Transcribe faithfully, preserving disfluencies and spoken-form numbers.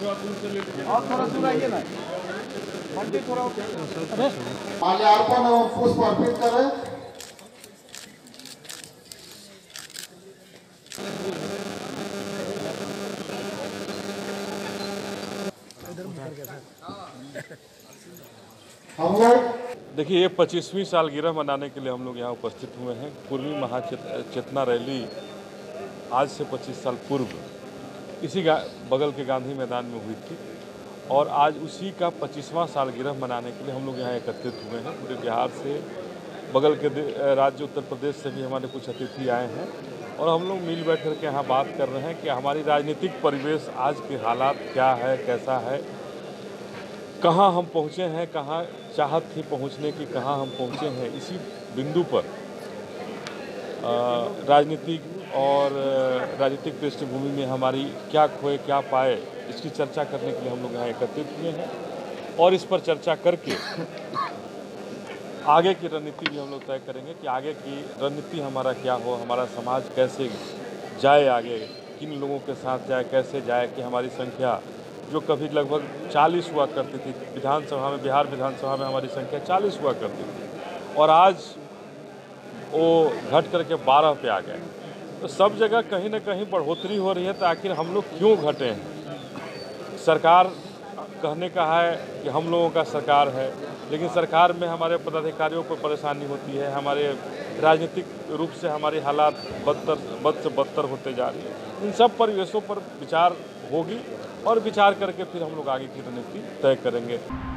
माननीय अर्पण पुष्प अर्पित करें। हम लोग देखिए ये पच्चीसवीं सालगिरह मनाने के लिए हम लोग यहाँ उपस्थित हुए हैं। पूर्वी महाचेतना रैली आज से पच्चीस साल पूर्व इसी बगल के गांधी मैदान में हुई थी और आज उसी का पच्चीसवां सालगिरह मनाने के लिए हम लोग यहाँ एकत्रित हुए हैं। पूरे बिहार से, बगल के राज्य उत्तर प्रदेश से भी हमारे कुछ अतिथि आए हैं और हम लोग मिल बैठ के यहाँ बात कर रहे हैं कि हमारी राजनीतिक परिवेश आज के हालात क्या है, कैसा है, कहाँ हम पहुँचे हैं, कहाँ चाहत थी पहुँचने की, कहाँ हम पहुँचे हैं। इसी बिंदु पर राजनीतिक और राजनीतिक पृष्ठभूमि में हमारी क्या खोए क्या पाए, इसकी चर्चा करने के लिए हम लोग यहाँ एकत्रित हुए हैं और इस पर चर्चा करके आगे की रणनीति भी हम लोग तय करेंगे कि आगे की रणनीति हमारा क्या हो, हमारा समाज कैसे जाए, आगे किन लोगों के साथ जाए, कैसे जाए कि हमारी संख्या जो कभी लगभग चालीस हुआ करती थी विधानसभा में, बिहार विधानसभा में हमारी संख्या चालीस हुआ करती थी और आज वो घट करके बारह पे आ गए। तो सब जगह कहीं ना कहीं बढ़ोतरी हो रही है, तो आखिर हम लोग क्यों घटे हैं। सरकार कहने का है कि हम लोगों का सरकार है, लेकिन सरकार में हमारे पदाधिकारियों को परेशानी होती है, हमारे राजनीतिक रूप से हमारी हालात बदतर बद से बदतर होते जा रही है। इन सब परिवेशों पर विचार होगी और विचार करके फिर हम लोग आगे की रणनीति तय करेंगे।